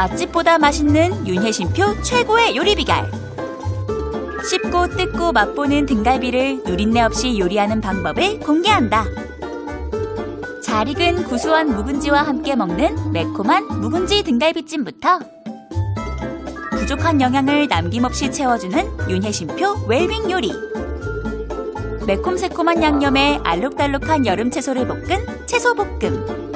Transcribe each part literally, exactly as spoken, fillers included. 맛집보다 맛있는 윤혜신표 최고의 요리비결. 씹고 뜯고 맛보는 등갈비를 누린내 없이 요리하는 방법을 공개한다. 잘 익은 구수한 묵은지와 함께 먹는 매콤한 묵은지 등갈비찜부터 부족한 영양을 남김없이 채워주는 윤혜신표 웰빙 요리. 매콤새콤한 양념에 알록달록한 여름 채소를 볶은 채소볶음.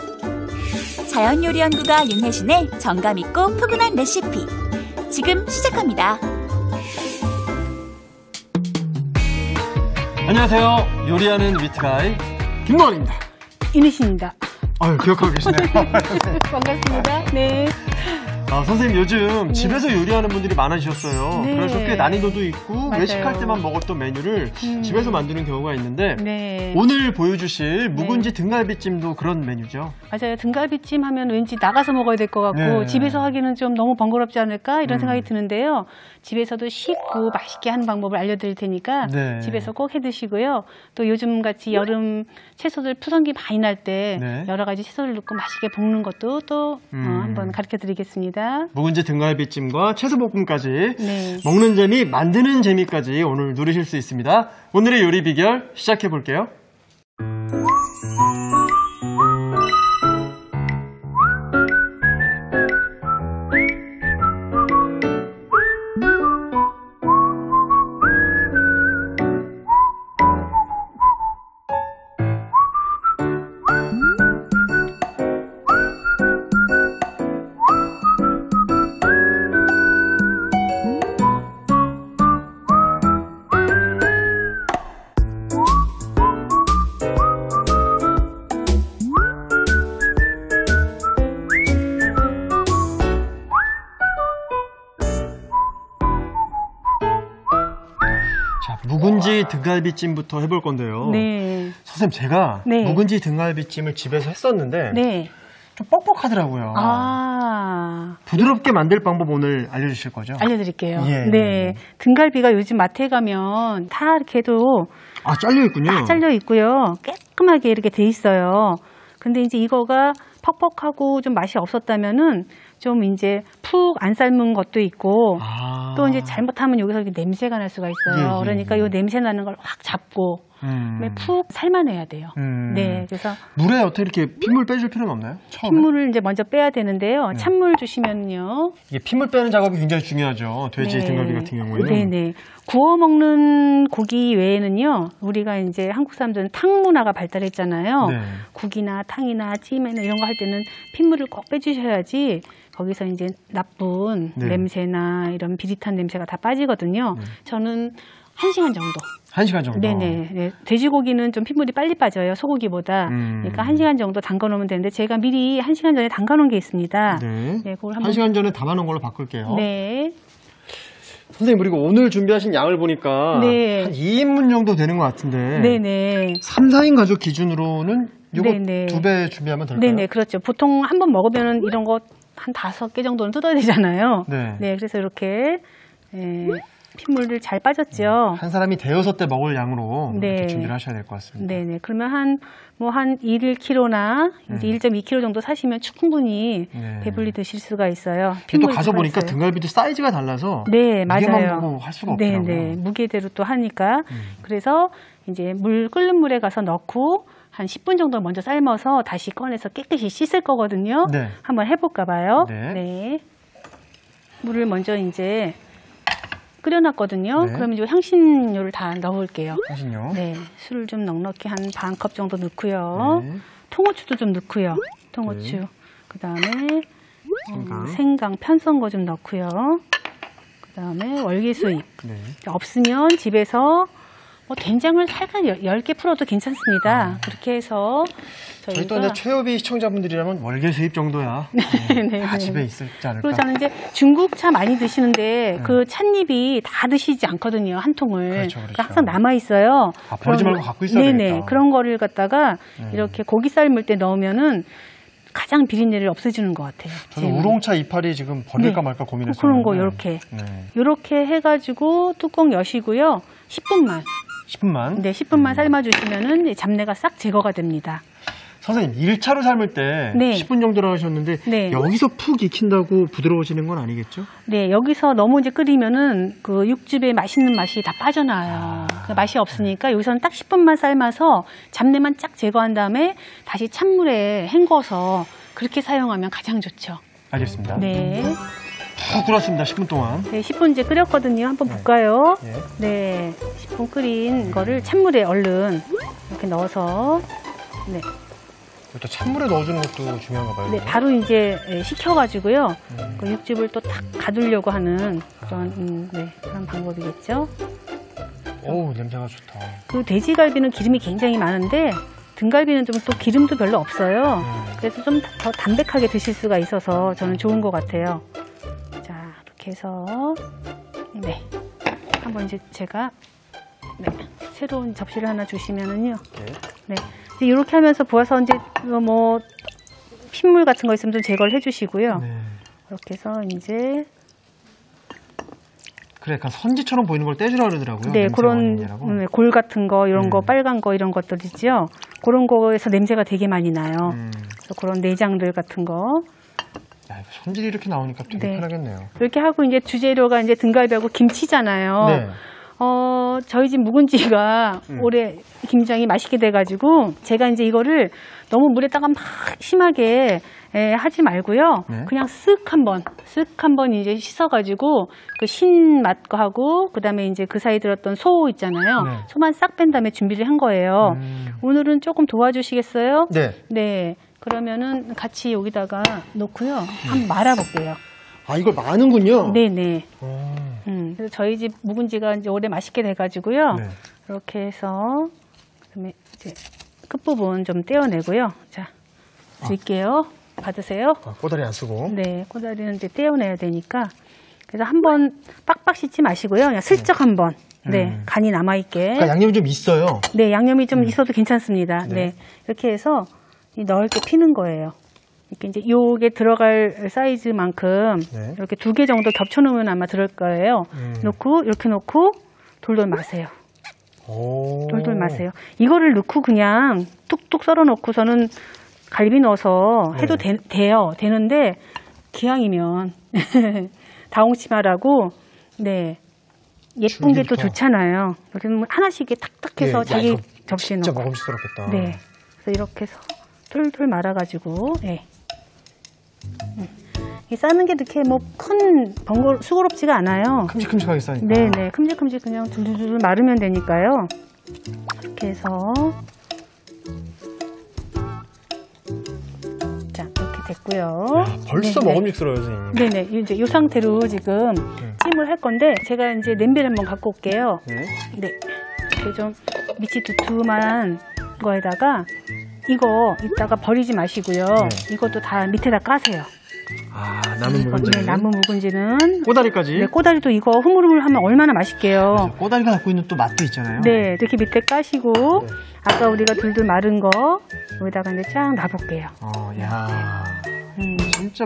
자연요리 연구가 윤혜신의 정감있고 포근한 레시피. 지금 시작합니다. 안녕하세요. 요리하는 위트가이 김동완입니다. 윤혜신입니다. 아유, 기억하고 계시네요. 반갑습니다. 네. 아, 선생님 요즘 네. 집에서 요리하는 분들이 많아지셨어요. 네. 그래서 꽤 난이도도 있고 맞아요. 외식할 때만 먹었던 메뉴를 음. 집에서 만드는 경우가 있는데 네. 오늘 보여주실 묵은지 네. 등갈비찜도 그런 메뉴죠. 맞아요. 등갈비찜 하면 왠지 나가서 먹어야 될 것 같고 네. 집에서 하기는 좀 너무 번거롭지 않을까 이런 음. 생각이 드는데요. 집에서도 쉽고 맛있게 하는 방법을 알려드릴 테니까 네. 집에서 꼭 해드시고요. 또 요즘같이 여름 채소들 푸성기 많이 날 때 네. 여러 가지 채소를 넣고 맛있게 볶는 것도 또 음. 어, 한번 가르쳐드리겠습니다. 묵은지 등갈비찜과 채소볶음까지 네. 먹는 재미, 만드는 재미까지 오늘 누리실 수 있습니다. 오늘의 요리 비결 시작해 볼게요. 묵은지 등갈비찜부터 해볼 건데요. 네. 선생님 제가 네. 묵은지 등갈비찜을 집에서 했었는데 네. 좀 뻑뻑하더라고요. 아. 부드럽게 만들 방법 오늘 알려주실 거죠? 알려드릴게요. 예. 네. 등갈비가 요즘 마트에 가면 다 이렇게도 아 잘려 있군요. 다 잘려 있고요. 깔끔하게 이렇게 돼 있어요. 근데 이제 이거가 퍽퍽하고 좀 맛이 없었다면은 좀 이제 푹 안 삶은 것도 있고 아. 또 이제 잘못하면 여기서 이렇게 냄새가 날 수가 있어요. 예, 그러니까 이 예, 예. 냄새 나는 걸 확 잡고 음. 푹 삶아내야 돼요. 음. 네, 그래서 물에 어떻게 이렇게 핏물 빼줄 필요는 없나요? 처음에? 핏물을 이제 먼저 빼야 되는데요. 네. 찬물 주시면요. 이게 핏물 빼는 작업이 굉장히 중요하죠. 돼지 네. 등갈비 같은 경우에는. 네, 네. 구워 먹는 고기 외에는요, 우리가 이제 한국 사람들은 탕 문화가 발달했잖아요. 네. 국이나 탕이나 찜이나 이런 거 할 때는 핏물을 꼭 빼주셔야지. 거기서 이제 나쁜 네. 냄새나 이런 비릿한 냄새가 다 빠지거든요. 네. 저는 한 시간 정도. 한 시간 정도? 네네. 네. 돼지고기는 좀 핏물이 빨리 빠져요. 소고기보다. 음. 그러니까 한 시간 정도 담가놓으면 되는데 제가 미리 한 시간 전에 담가놓은 게 있습니다. 네. 네 그걸 한번... 한 시간 전에 담아놓은 걸로 바꿀게요. 네. 선생님 그리고 오늘 준비하신 양을 보니까 네. 한 이 인분 정도 되는 것 같은데 네네. 삼, 사 인 가족 기준으로는 이거 두 배 준비하면 될까요? 네네. 그렇죠. 보통 한번 먹으면 이런 거 한 다섯 개 정도는 뜯어야 되잖아요. 네. 네 그래서 이렇게 에, 핏물을 잘 빠졌죠. 한 사람이 대여섯 대 먹을 양으로 네. 이렇게 준비를 하셔야 될 것 같습니다. 네네. 그러면 한 뭐 한 일 킬로그램나 이제 음. 일 점 이 킬로그램 정도 사시면 충분히 네. 배불리 드실 수가 있어요. 또 가서 보니까 있어요. 등갈비도 사이즈가 달라서 네 맞아요. 보고 할 수가 없더라고요. 네네. 무게대로 또 하니까 음. 그래서 이제 물 끓는 물에 가서 넣고. 한 십 분 정도 먼저 삶아서 다시 꺼내서 깨끗이 씻을 거거든요. 네. 한번 해볼까 봐요. 네. 네. 물을 먼저 이제 끓여놨거든요. 네. 그러면 이제 향신료를 다 넣을게요. 향신료. 네. 술을 좀 넉넉히 한 반 컵 정도 넣고요. 네. 통후추도 좀 넣고요. 통후추. 네. 그 다음에 생강. 음, 생강 편썬 거 좀 넣고요. 그 다음에 월계수잎. 네. 없으면 집에서 뭐 된장을 살짝 열 개 풀어도 괜찮습니다. 그렇게 해서 저희가 저희 또 이제 최요비 시청자분들이라면 월계수잎 정도야 네, 네, 다 네. 집에 있을 줄 알까. 그리고 저는 이제 중국차 많이 드시는데 네. 그 찻잎이 다 드시지 않거든요. 한 통을 그렇죠, 그렇죠. 항상 남아 있어요. 아, 버리지 말고 갖고 있어야 되겠다. 네네 그런 거를 갖다가 네. 이렇게 고기 삶을 때 넣으면은. 가장 비린내를 없애주는 것 같아요. 저는 지금. 우롱차 이파리 지금 버릴까 네. 말까 고민했어요. 그런 거 이렇게 네. 이렇게 해가지고 뚜껑 여시고요. 십 분만. 십 분만. 네, 십 분만 음. 삶아주시면은 잡내가 싹 제거가 됩니다. 선생님, 일 차로 삶을 때 네. 십 분 정도라고 하셨는데 네. 여기서 푹 익힌다고 부드러워지는 건 아니겠죠? 네, 여기서 너무 이제 끓이면은 그 육즙의 맛있는 맛이 다 빠져나와요. 아... 그 맛이 없으니까 여기서는 딱 십 분만 삶아서 잡내만 쫙 제거한 다음에 다시 찬물에 헹궈서 그렇게 사용하면 가장 좋죠. 알겠습니다. 네. 푹 끓였습니다. 십 분 동안. 네, 십 분째 끓였거든요. 한번 네. 볼까요? 네. 네, 십 분 끓인 거를 찬물에 얼른 이렇게 넣어서 네. 또 찬물에 넣어주는 것도 중요한가 봐요. 네, 바로 이제 식혀가지고요. 음. 그 육즙을 또 탁 가두려고 하는 그런 음, 네, 그런 방법이겠죠. 오, 냄새가 좋다. 그 돼지갈비는 기름이 굉장히 많은데 등갈비는 좀 또 기름도 별로 없어요. 음. 그래서 좀 더 담백하게 드실 수가 있어서 저는 좋은 것 같아요. 자, 이렇게 해서 네, 한번 이제 제가 네, 새로운 접시를 하나 주시면은요. 네. 이렇게 하면서 부어서 이제 뭐 핏물 같은 거 있으면 좀 제거를 해주시고요. 네. 이렇게 해서 이제 그래, 약간 선지처럼 보이는 걸 떼주라 그러더라고요. 네, 그런 네, 골 같은 거 이런 네. 거 빨간 거 이런 것들이죠. 그런 거에서 냄새가 되게 많이 나요. 음. 그래서 그런 내장들 같은 거. 야, 손질이 이렇게 나오니까 되게 네. 편하겠네요. 이렇게 하고 이제 주재료가 이제 등갈비하고 김치잖아요. 네. 어, 저희 집 묵은지가 음. 올해 굉장히 맛있게 돼가지고 제가 이제 이거를 너무 물에다가 막 심하게 에, 하지 말고요. 네? 그냥 쓱 한번 쓱 한번 이제 씻어가지고 그 신맛과 하고 그 다음에 이제 그 사이 들었던 소 있잖아요. 네. 소만 싹 뺀 다음에 준비를 한 거예요. 음. 오늘은 조금 도와주시겠어요? 네. 네. 그러면은 같이 여기다가 넣고요. 네. 한번 말아볼게요. 아, 이걸 마는군요. 네네. 음, 그래서 저희 집 묵은지가 이제 올해 맛있게 돼가지고요. 네. 이렇게 해서 그다음에 이제 끝부분 좀 떼어내고요. 자, 드릴게요. 아. 받으세요. 아, 꼬다리 안 쓰고. 네, 꼬다리는 이제 떼어내야 되니까. 그래서 한번 빡빡 씻지 마시고요. 그냥 슬쩍 네. 한번. 네, 음. 간이 남아있게. 그러니까 양념이 좀 있어요. 네, 양념이 좀 음. 있어도 괜찮습니다. 네. 네, 이렇게 해서 넓게 피는 거예요. 이렇게 이제 요게 들어갈 사이즈만큼 네. 이렇게 두 개 정도 겹쳐놓으면 아마 들을 거예요. 음. 놓고 이렇게 놓고 돌돌 마세요. 오. 돌돌 마세요. 이거를 넣고 그냥 뚝뚝 썰어 놓고서는 갈비 넣어서 해도 네. 되, 돼요. 되는데 기왕이면 다홍치마라고 네 예쁜 게 또 좋잖아요. 이렇게 하나씩 탁탁해서 네. 자기 접시에 넣고. 진짜 먹음직스럽겠다. 네, 그래서 이렇게 해서 돌돌 말아가지고. 네. 네. 이 싸는 게 이렇게 뭐 큰 번거 수고롭지가 않아요. 큼직큼직하게 싸니까. 네네, 큼직큼직 그냥 두두두 마르면 되니까요. 이렇게 해서 자 이렇게 됐고요. 야, 벌써 네네. 먹음직스러워요, 선생님. 네네, 이제 이 상태로 지금 네. 찜을 할 건데 제가 이제 냄비를 한번 갖고 올게요. 네. 네. 이렇게 좀 밑이 두툼한 거에다가. 이거 이따가 버리지 마시고요. 네. 이것도 다 밑에다 까세요. 아, 남은 묵은지는? 네, 남은 묵은지는. 꼬다리까지? 네, 꼬다리도 이거 흐물흐물하면 얼마나 맛있게요. 맞아, 꼬다리가 갖고 있는 또 맛도 있잖아요. 네, 이렇게 밑에 까시고 네. 아까 우리가 둘둘 마른 거 여기다가 이제 쫙 놔볼게요. 어, 야, 음. 진짜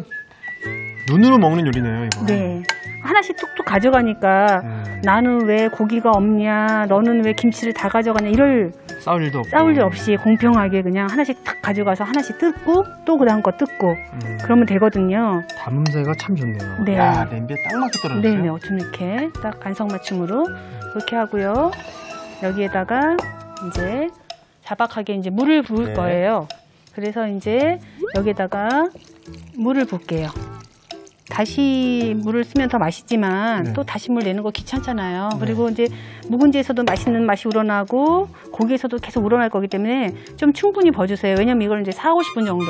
눈으로 먹는 요리네요, 이거. 네. 하나씩 툭툭 가져가니까 음. 나는 왜 고기가 없냐, 너는 왜 김치를 다 가져가냐, 이럴 싸울 일도 없고. 싸울 일 없이 공평하게 그냥 하나씩 탁 가져가서 하나씩 뜯고 또 그 다음 거 뜯고 음. 그러면 되거든요. 담음새가 참 좋네요. 네. 야, 냄비에 딱 맞게 떨어졌어요. 네네, 어쩜 이렇게 딱 간성 맞춤으로 그렇게 하고요. 여기에다가 이제 자박하게 이제 물을 부을 네. 거예요. 그래서 이제 여기에다가 물을 붓게요. 다시 물을 쓰면 더 맛있지만 네. 또 다시 물 내는 거 귀찮잖아요. 네. 그리고 이제 묵은지에서도 맛있는 맛이 우러나고 고기에서도 계속 우러날 거기 때문에 좀 충분히 버주세요. 왜냐면 이걸 이제 사, 오십 분 정도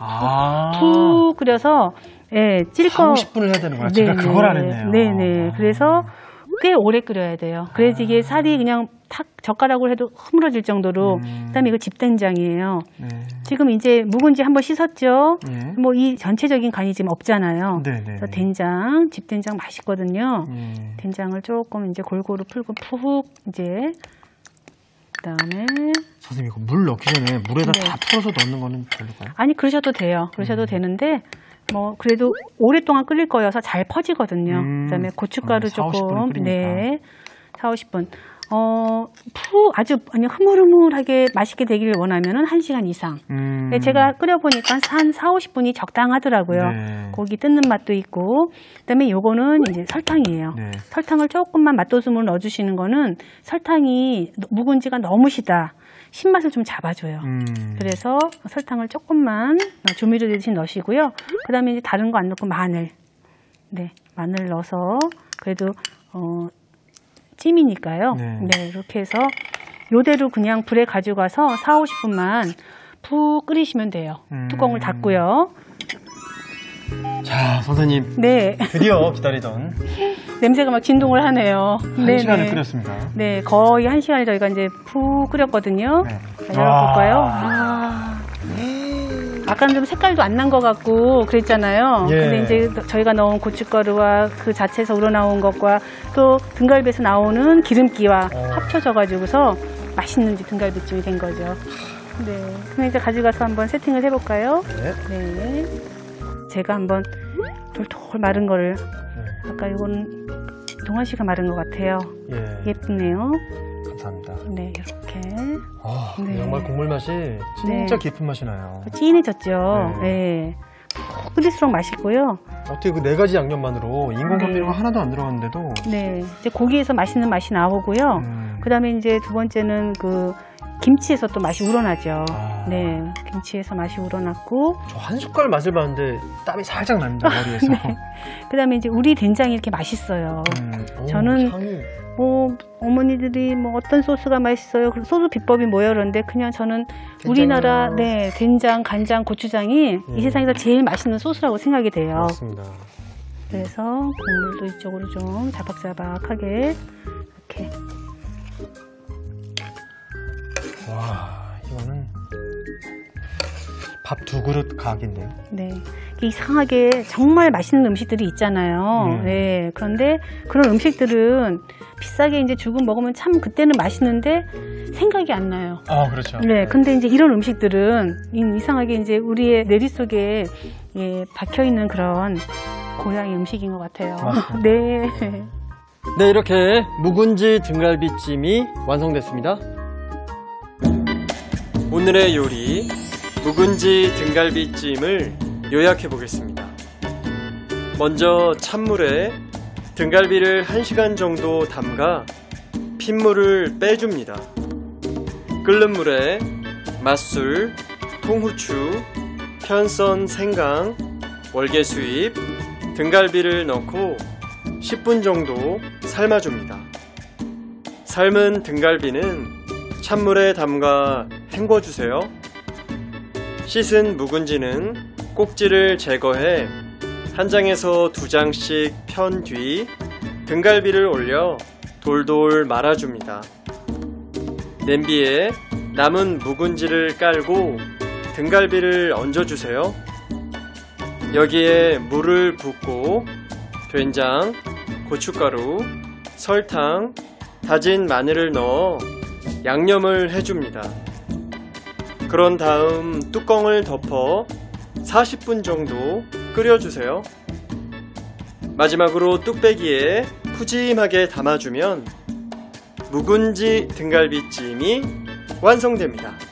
아 푹 끓여서 예, 찔 거. 사, 오십 분을 해야 되는 거야. 네, 제가 그걸 안 했네요. 네네. 네. 그래서 꽤 오래 끓여야 돼요. 그래야지 이게 살이 그냥 탁 젓가락으로 해도 흐물어질 정도로. 음. 그다음에 이거 집된장이에요. 네. 지금 이제 묵은지 한번 씻었죠. 네. 뭐 이 전체적인 간이 지금 없잖아요. 네, 네, 그래서 된장, 집된장 맛있거든요. 네. 된장을 조금 이제 골고루 풀고 푹 이제 그다음에 선생님 이거 물 넣기 전에 물에다 네. 다 풀어서 넣는 거는 별로가요? 아니 그러셔도 돼요. 그러셔도 음. 되는데. 뭐 그래도 오랫동안 끓일 거여서 잘 퍼지거든요. 음, 그다음에 고춧가루 음, 사, 조금 네, 사, 오십 분. 어, 푹 아주 그냥 흐물흐물하게 맛있게 되기를 원하면 한 시간 이상. 음. 근데 제가 끓여보니까 한 사오십 분이 적당하더라고요. 네. 고기 뜯는 맛도 있고. 그다음에 요거는 이제 설탕이에요. 네. 설탕을 조금만 맛도수로 넣어주시는 거는 설탕이 묵은지가 너무 시다. 신맛을 좀 잡아줘요. 음. 그래서 설탕을 조금만 조미료 대신 넣으시고요. 그 다음에 이제 다른 거 안 넣고 마늘. 네, 마늘 넣어서 그래도 어, 찜이니까요. 네. 네, 이렇게 해서 요대로 그냥 불에 가져가서 사오십 분만 푹 끓이시면 돼요. 음. 뚜껑을 닫고요. 자, 선생님. 네. 드디어 기다리던. 냄새가 막 진동을 하네요. 한 시간을 끓였습니다. 네, 거의 한 시간을 저희가 이제 푹 끓였거든요. 네. 자, 열어볼까요? 아. 아까는 좀 색깔도 안 난 것 같고 그랬잖아요. 예. 근데 이제 저희가 넣은 고춧가루와 그 자체에서 우러나온 것과 또 등갈비에서 나오는 기름기와 어. 합쳐져가지고서 맛있는지 등갈비찜이 된 거죠. 네. 그럼 이제 가져가서 한번 세팅을 해볼까요? 네. 네. 제가 한번 돌돌 마른 거를. 아까 이건 동완 씨가 마른 것 같아요. 예. 예쁘네요. 감사합니다. 네, 이렇게. 아, 네. 정말 국물 맛이 진짜 네. 깊은 맛이 나요. 진해졌죠. 네. 네. 푹 끓일수록 맛있고요. 어떻게 그 네 가지 양념만으로 인공 감미료가 네. 하나도 안 들어갔는데도. 네, 이제 고기에서 맛있는 맛이 나오고요. 음. 그다음에 이제 두 번째는 그 김치에서 또 맛이 우러나죠. 아. 네, 김치에서 맛이 우러났고. 저 한 숟갈 맛을 봤는데 땀이 살짝 납니다, 머리에서. 네. 그다음에 이제 우리 된장이 이렇게 맛있어요. 음. 오, 저는 향이. 뭐 어머니들이 뭐 어떤 소스가 맛있어요? 그리고 소스 비법이 뭐예요? 그런데 그냥 저는 된장이요. 우리나라 네 된장, 간장, 고추장이 음. 이 세상에서 제일 맛있는 소스라고 생각이 돼요. 맞습니다. 그래서 국물도 이쪽으로 좀 자박자박하게 이렇게. 와, 이거는 밥 두 그릇 각인데요. 네, 이상하게 정말 맛있는 음식들이 있잖아요. 네. 네, 그런데 그런 음식들은 비싸게 이제 주고 먹으면 참 그때는 맛있는데 생각이 안 나요. 아, 그렇죠. 네, 근데 이제 이런 음식들은 이상하게 이제 우리의 뇌리 속에 예, 박혀 있는 그런 고향의 음식인 것 같아요. 네. 네, 이렇게 묵은지 등갈비찜이 완성됐습니다. 오늘의 요리, 묵은지 등갈비찜을 요약해 보겠습니다. 먼저 찬물에 등갈비를 한 시간 정도 담가 핏물을 빼줍니다. 끓는 물에 맛술, 통후추, 편썬 생강, 월계수잎, 등갈비를 넣고 십 분 정도 삶아줍니다. 삶은 등갈비는 찬물에 담가 헹궈주세요. 씻은 묵은지는 꼭지를 제거해 한 장에서 두 장씩 편 뒤 등갈비를 올려 돌돌 말아줍니다. 냄비에 남은 묵은지를 깔고 등갈비를 얹어주세요. 여기에 물을 붓고 된장, 고춧가루, 설탕, 다진 마늘을 넣어 양념을 해줍니다. 그런 다음 뚜껑을 덮어 사십 분 정도 끓여주세요. 마지막으로 뚝배기에 푸짐하게 담아주면 묵은지 등갈비찜이 완성됩니다.